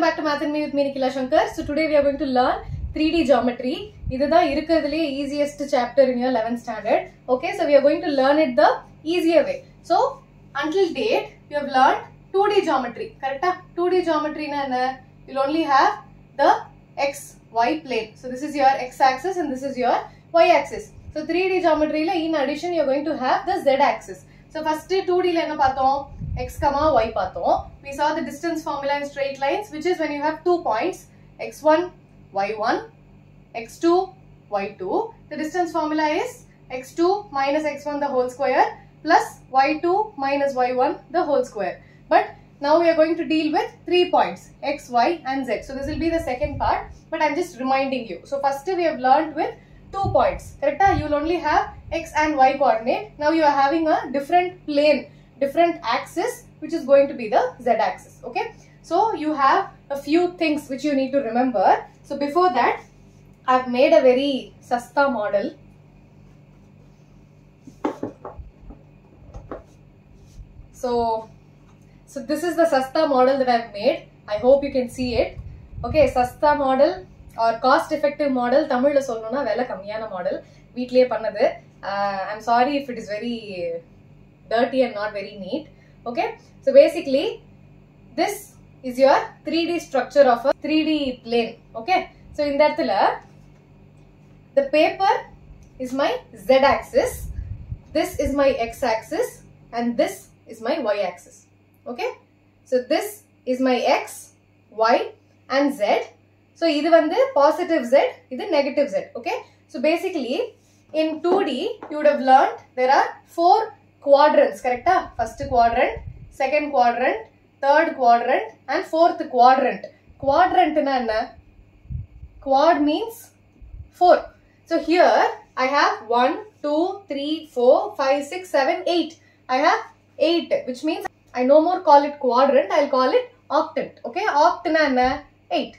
Welcome back to Math&Me with me, Nikhila Shankar. So today we are going to learn 3D geometry. This is the easiest chapter in your 11th standard. Okay, so we are going to learn it the easier way. So until date, we have learned 2D geometry. Correct? 2D geometry, you'll only have the XY plane. So this is your X axis and this is your Y axis. So 3D geometry, in addition, you're going to have the Z axis. So first 2D lena x, y. We saw the distance formula in straight lines, which is when you have 2 points, x1, y1, x2, y2. The distance formula is x2 minus x1 the whole square plus y2 minus y1 the whole square. But now we are going to deal with 3 points, x, y and z. So this will be the second part, but I am just reminding you. So first we have learned with 2 points. Correct? You will only have x and y coordinate. Now you are having a different plane, different axis, which is going to be the z axis. Okay, so you have a few things which you need to remember. So before that, I have made a very sasta model. So this is the sasta model that I have made. I hope you can see it. Okay, sasta model or cost effective model, Tamil la sollona vela kammiyana model. Veetlaye pannadhu. I'm sorry if it is very dirty and not very neat. Okay, so basically this is your 3D structure of a 3D plane. Okay, so in that the paper is my z axis, this is my x axis and this is my y axis. Okay, so this is my x, y and z. So either one the positive z, either negative z. Okay, so basically in 2D you would have learned there are 4 quadrants, correct? First quadrant, second quadrant, third quadrant and fourth quadrant. Quadrant na, quad means 4. So here I have 1, 2, 3, 4, 5, 6, 7, 8. I have 8, which means I no more call it quadrant, I will call it octant. Okay, oct na 8.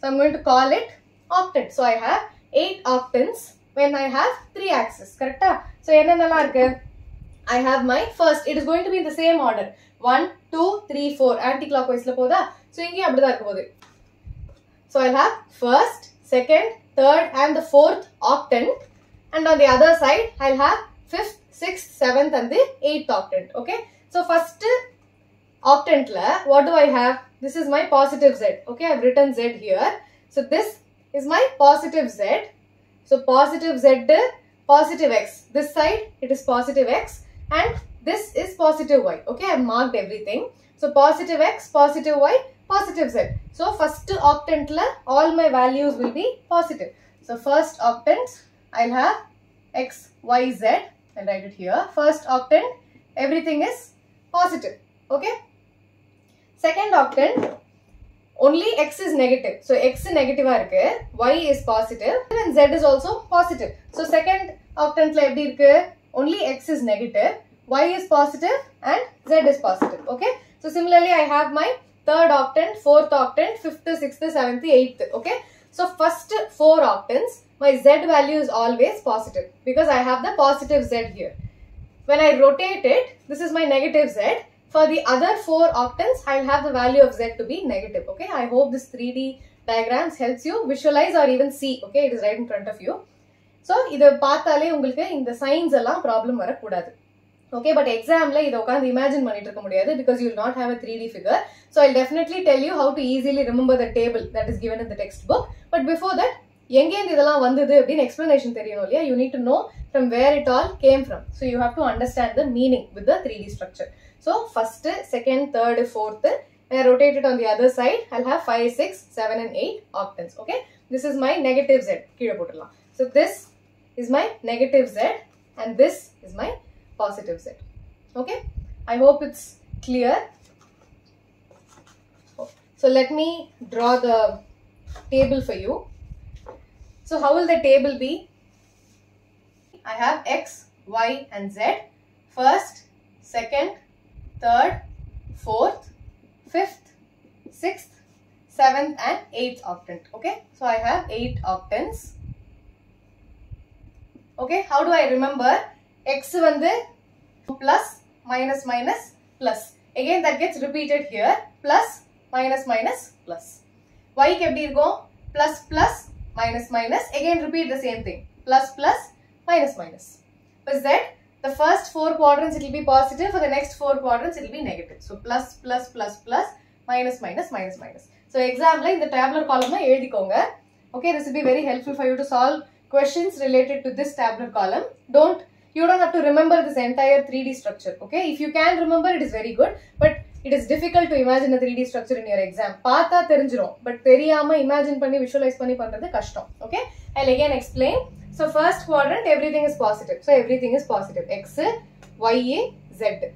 So I am going to call it octant. So I have 8 octants when I have 3 axes, correct? So enna nalla irukku? I have my first, it is going to be in the same order, 1, 2, 3, 4, anti-clockwise. So I will have first, second, third and the fourth octant, and on the other side I will have 5th, 6th, 7th and the 8th octant. Okay, so first octant, what do I have? This is my positive z. Okay, I have written z here. So this is my positive z. So positive z, positive x. This side it is positive x. And this is positive y. Okay, I have marked everything. So positive x, positive y, positive z. So first octant la all my values will be positive. So first octant I will have x, y, z. I will write it here. First octant everything is positive. Okay. Second octant only x is negative. So x is negative, y is positive and z is also positive. So second octant la eppadi irukku? Only x is negative, y is positive and z is positive. Okay, so similarly I have my third octant, fourth octant, fifth, sixth, seventh, eighth. Okay, so first 4 octants my z value is always positive because I have the positive z here. When I rotate it, this is my negative z. For the other 4 octants I will have the value of z to be negative. Okay, I hope this 3D diagrams helps you visualize or even see. Okay, it is right in front of you. So, this pathale ungalku inda signs alla problem varakudadu. Okay, but exam la idu okand imagine panniterka mudiyadhu because you will not have a 3D figure. So, I will definitely tell you how to easily remember the table that is given in the textbook. But before that, yenge idella vandhudu appdi explanation theriyalaya, you need to know from where it all came from. So, you have to understand the meaning with the 3D structure. So, first, second, third, fourth, when I rotate it on the other side, I will have 5, 6, 7 and 8 octants. Okay, this is my negative z. So, this is my negative z and this is my positive z. Okay, I hope it's clear. So let me draw the table for you. So how will the table be? I have x, y and z. First, second, third, fourth, fifth, sixth, seventh and eighth octant. Okay, so I have 8 octants. Okay, how do I remember? X plus, minus, minus, plus. Again, that gets repeated here. Plus, minus minus plus. Y எப்படி இருக்கும்? Plus plus minus minus. Again repeat the same thing. Plus plus minus minus. For Z, the first 4 quadrants it will be positive. For the next 4 quadrants it will be negative. So plus plus plus plus minus minus minus minus. So example in the tabular column எழுதிக்கோங்க. Okay, this will be very helpful for you to solve questions related to this tabular column. You don't have to remember this entire 3D structure. Okay, if you can remember, it is very good. But it is difficult to imagine a 3D structure in your exam. Paatha therinjirum, but theriyama imagine panni visualize panni pandrathu kashtam. Okay, I'll again explain. So first quadrant, everything is positive. So everything is positive. X, Y, Z.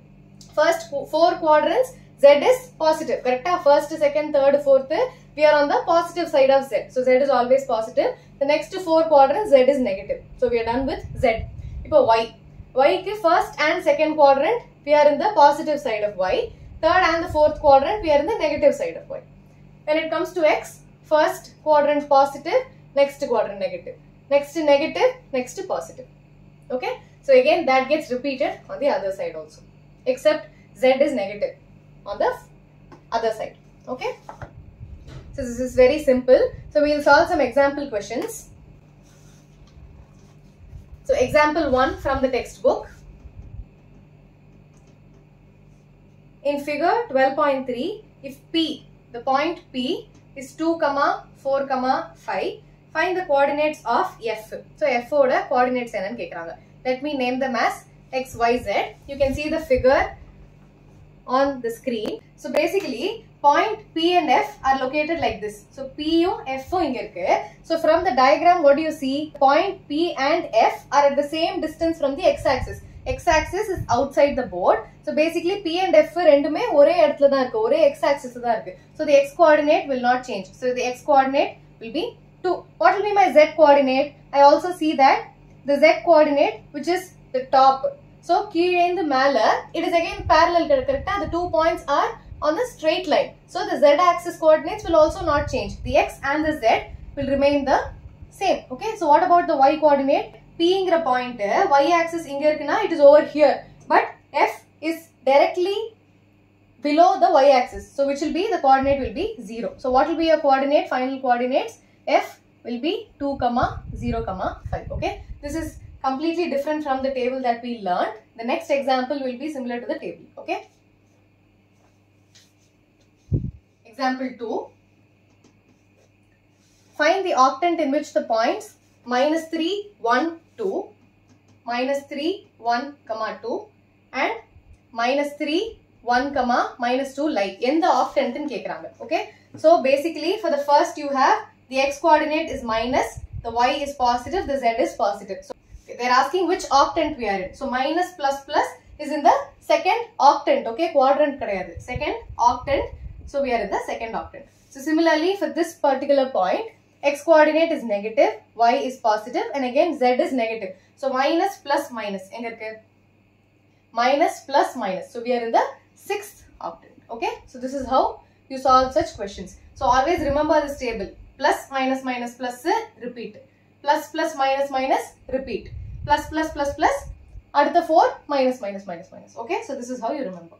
First 4 quadrants, Z is positive. Correct? First, second, third, fourth. We are on the positive side of Z. So, Z is always positive. The next 4 quadrants, Z is negative. So, we are done with Z. Now, Y. Y is first and second quadrant. We are in the positive side of Y. Third and the fourth quadrant, we are in the negative side of Y. When it comes to X, first quadrant positive, next quadrant negative, next positive. Okay? So, again, that gets repeated on the other side also. Except, Z is negative on the other side. Okay? So this is very simple. So we will solve some example questions. So example 1 from the textbook. In figure 12.3, if P, the point P is 2, 4, 5, find the coordinates of F. So F oda coordinates enna kekranga. Let me name them as X, Y, Z. You can see the figure on the screen. So basically, point P and F are located like this. So P U F O inge irukku. So from the diagram, what do you see? Point P and F are at the same distance from the x-axis. X-axis is outside the board. So basically, P and F rendume ore edathila dhaan irukku, ore x-axis la dhaan irukku. So the x-coordinate will not change. So the x-coordinate will be 2. What will be my z-coordinate? I also see that the z-coordinate, which is the top. So keezhendhu mela, it is again parallel. Correct? The 2 points are on the straight line. So the z-axis coordinates will also not change. The x and the z will remain the same. Okay. So what about the y-coordinate? P ingra point, y-axis inga irukna, it is over here. But f is directly below the y-axis. So which will be, the coordinate will be 0. So what will be your coordinate, final coordinates? F will be 2, 0, 5. Okay. This is completely different from the table that we learned. The next example will be similar to the table. Okay. Example 2, find the octant in which the points -3, 1, 2, -3, 1, 2 and -3, 1, -2 lie. In the octant in kekranga. Okay. So basically for the first you have the x coordinate is minus, the y is positive, the z is positive. So they are asking which octant we are in. So minus plus plus is in the second octant. Okay. Quadrant kadayadu. Second octant. So we are in the second octant. So similarly for this particular point, x coordinate is negative, y is positive and again z is negative. So minus plus minus. Minus plus minus. So we are in the 6th octant. Okay. So this is how you solve such questions. So always remember this table. Plus minus minus plus repeat. Plus plus minus minus repeat. Plus plus plus plus. At the 4 minus minus minus minus. Okay. So this is how you remember.